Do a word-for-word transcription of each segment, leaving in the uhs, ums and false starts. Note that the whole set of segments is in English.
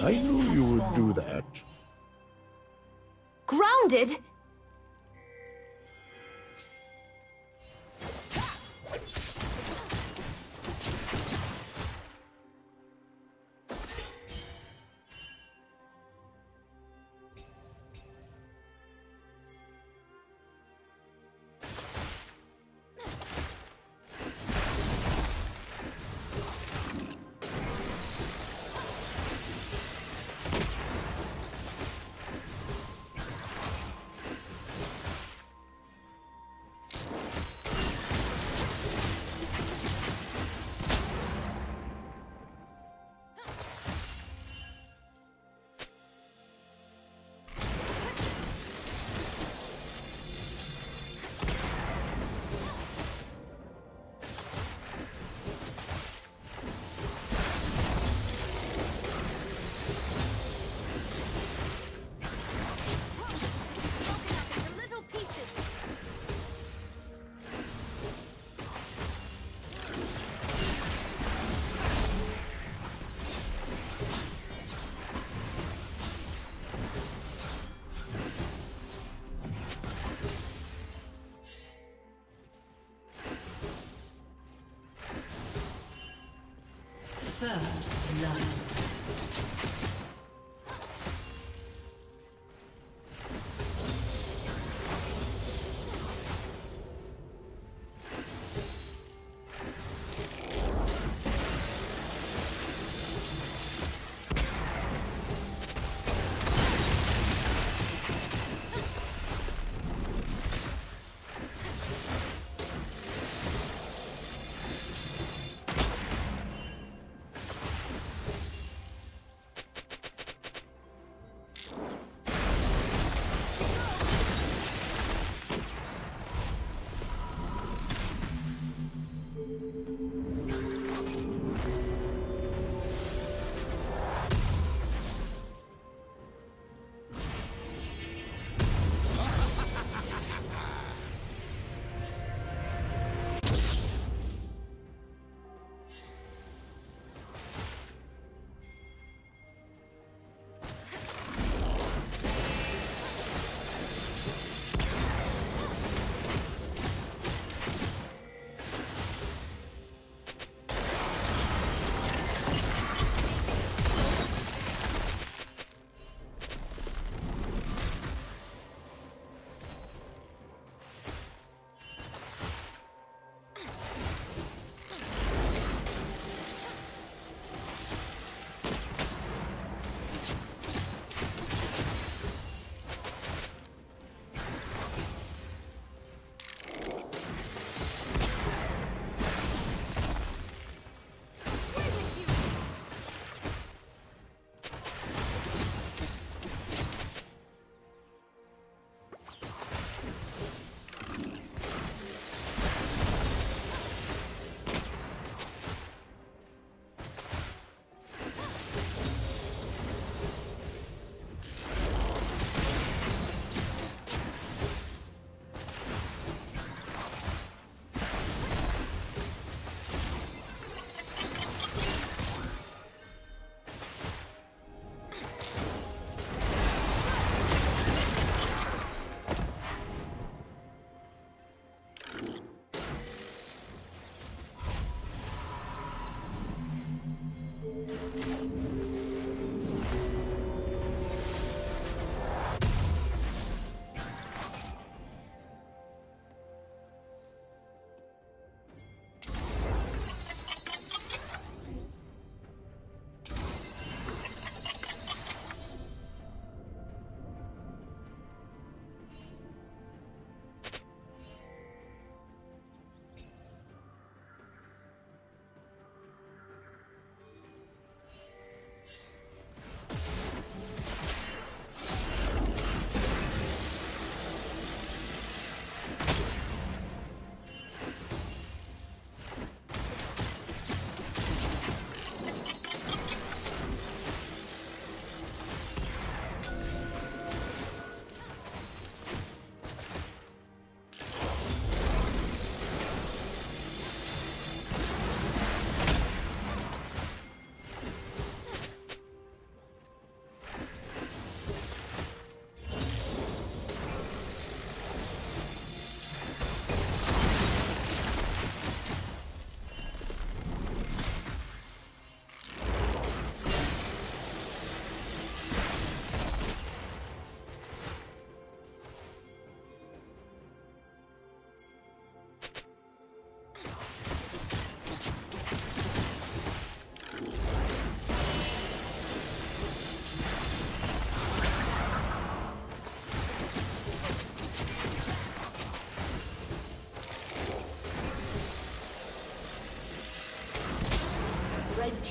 I knew you would do that. Grounded? First love.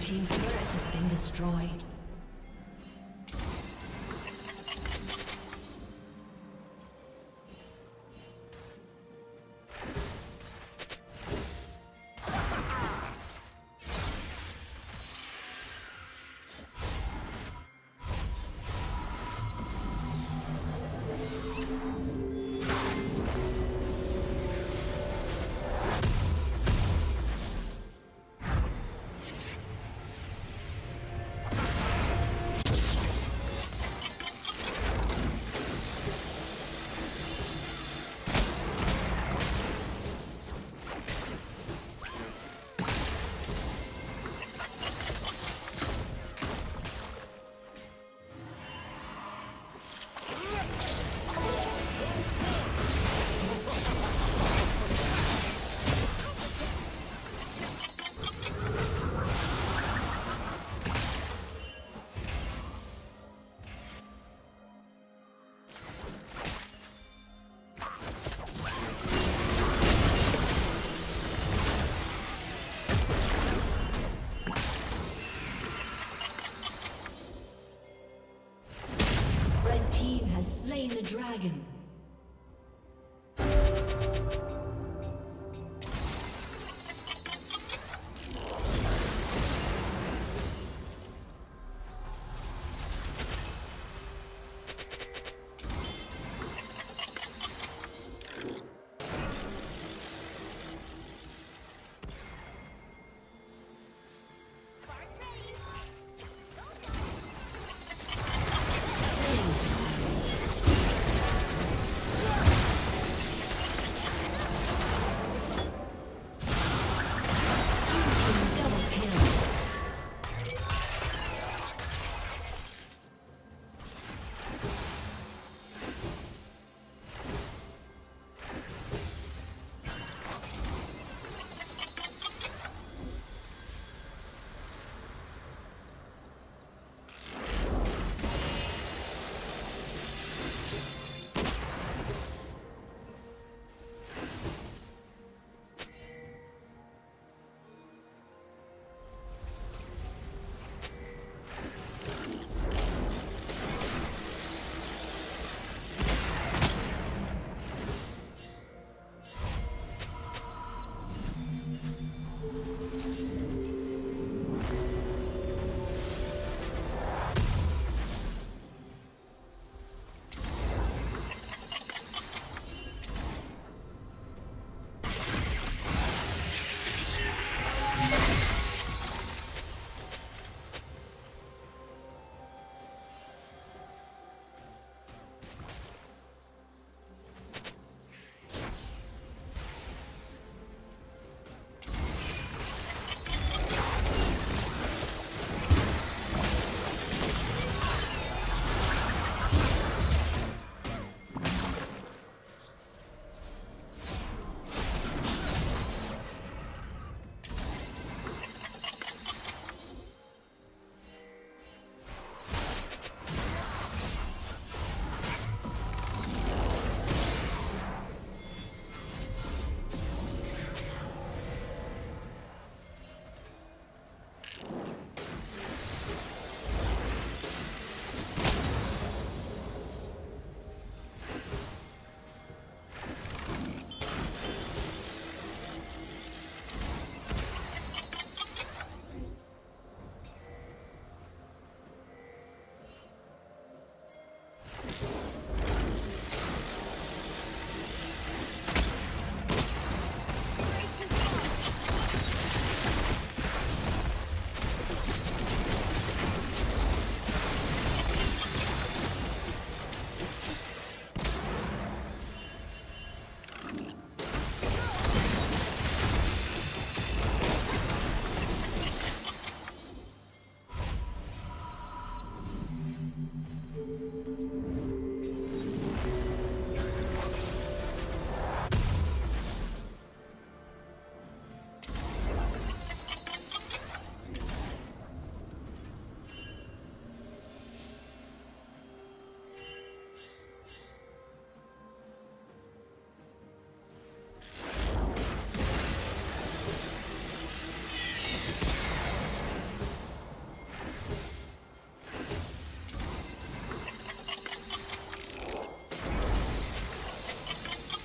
Team's turret has been destroyed. Let's go. Red team has slain the dragon.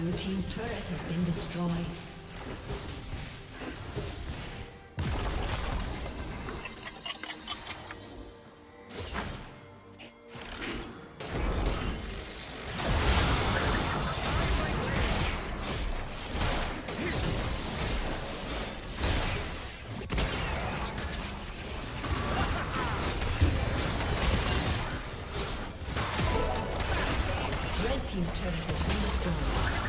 Blue team's turret has been destroyed. team's turret has been destroyed.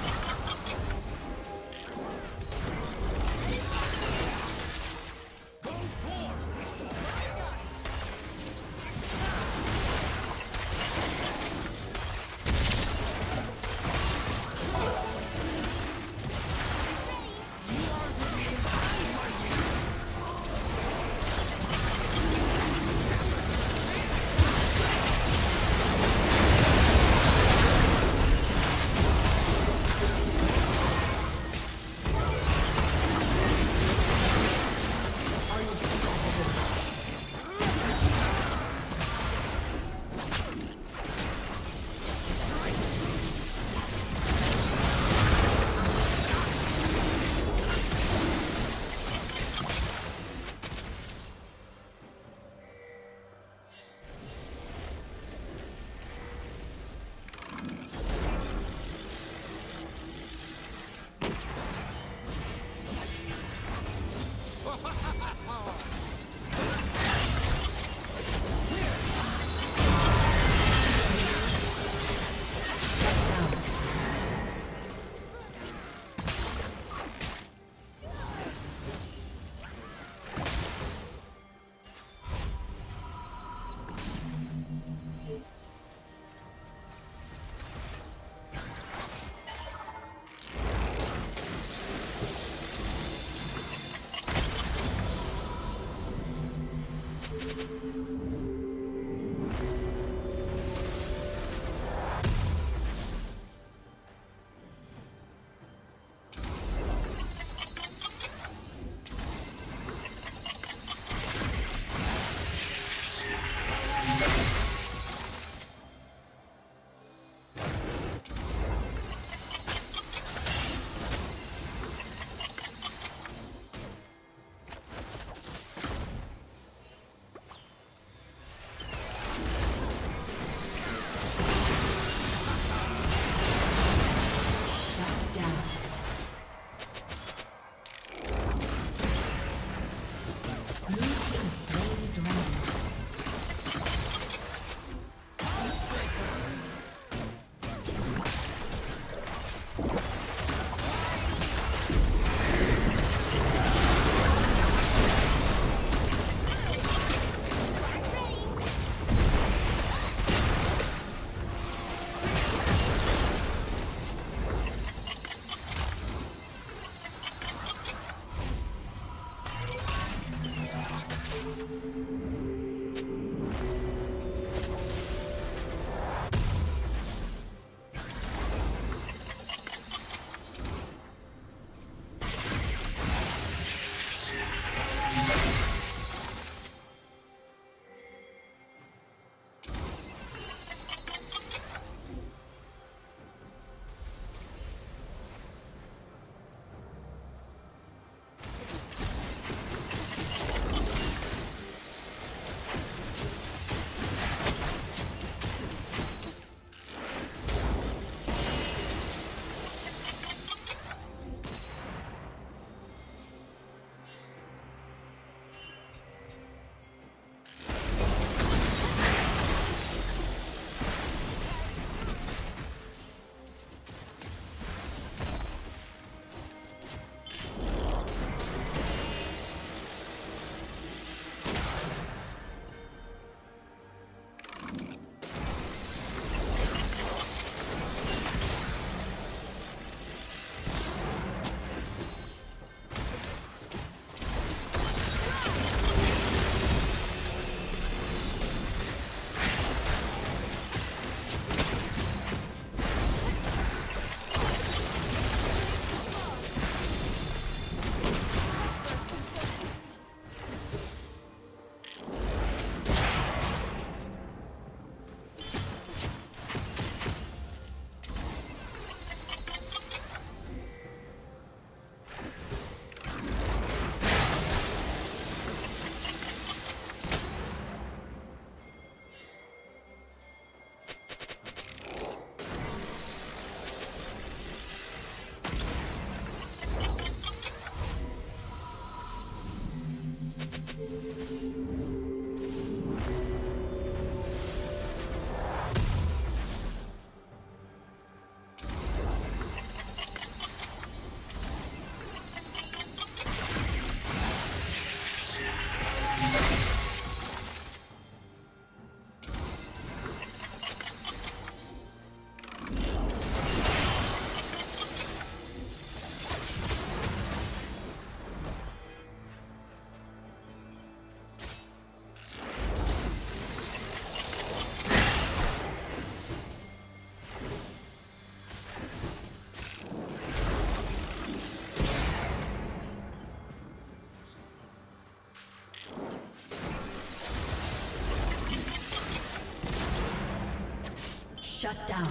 Shut down.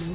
Blue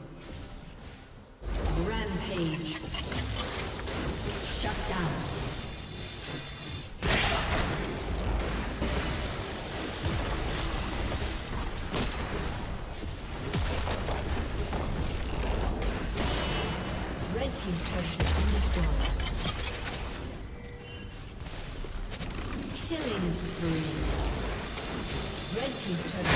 Rampage. Shut down. Destroyed.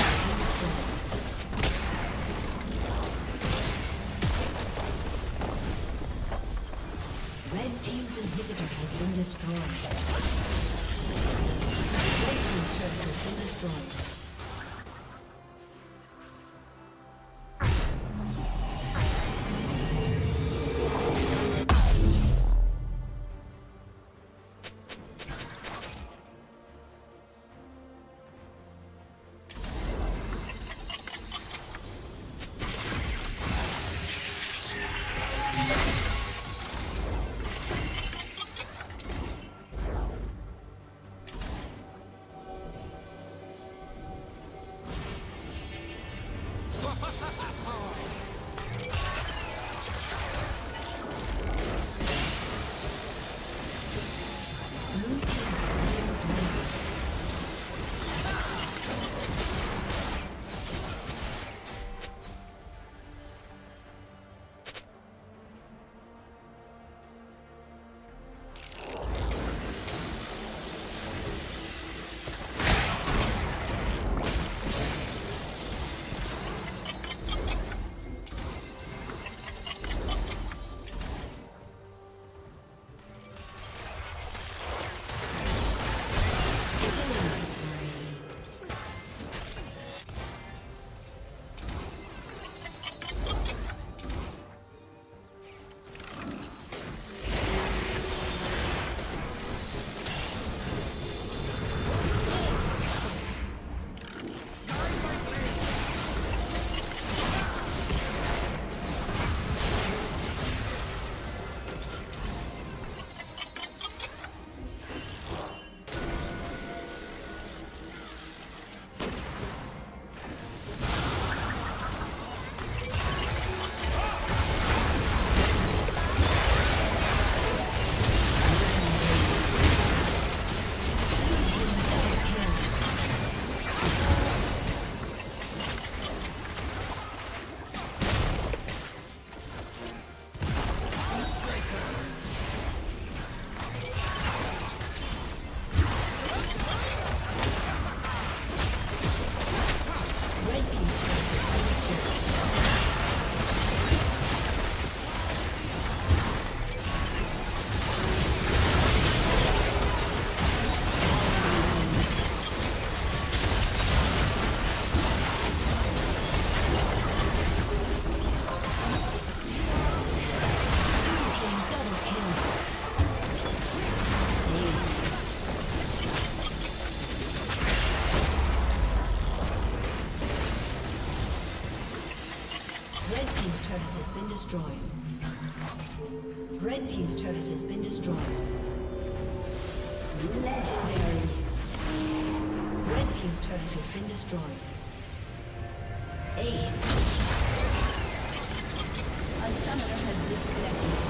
Red team's turret has been destroyed. Legendary. Red team's turret has been destroyed. Ace. A summoner has disconnected.